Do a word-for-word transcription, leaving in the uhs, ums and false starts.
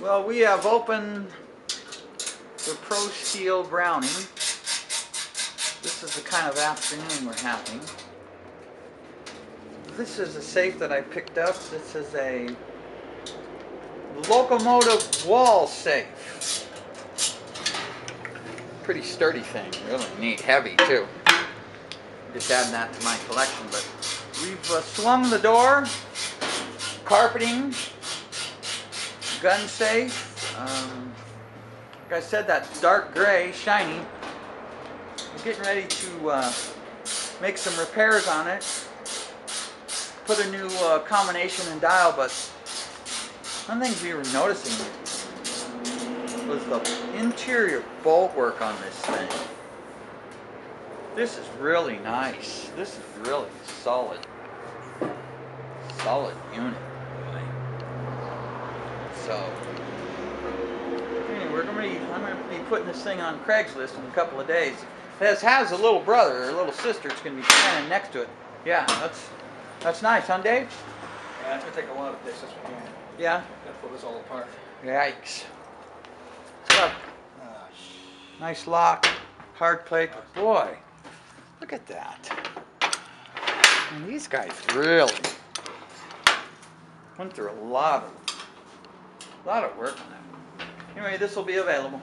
Well, we have opened the Pro Steel Browning. This is the kind of afternoon we're having. This is a safe that I picked up. This is a locomotive wall safe. Pretty sturdy thing, really neat, heavy too. Just adding that to my collection, but we've uh, swung the door, carpeting, gun safe. Um, like I said, that dark gray, shiny. I'm getting ready to uh, make some repairs on it. Put a new uh, combination and dial, but one thing we were noticing was the interior bolt work on this thing. This is really nice. This is really solid, solid unit. Right? So anyway, we're gonna be, I'm gonna be putting this thing on Craigslist in a couple of days. It has, has a little brother or a little sister. It's gonna be standing next to it. Yeah, that's. That's nice, huh, Dave? Yeah, it's gonna take a lot of this. Yeah. Gotta pull this all apart. Yikes. So, oh, nice lock, hard plate. Boy, look at that. And these guys really went through a lot of, a lot of work on that. Anyway, this will be available.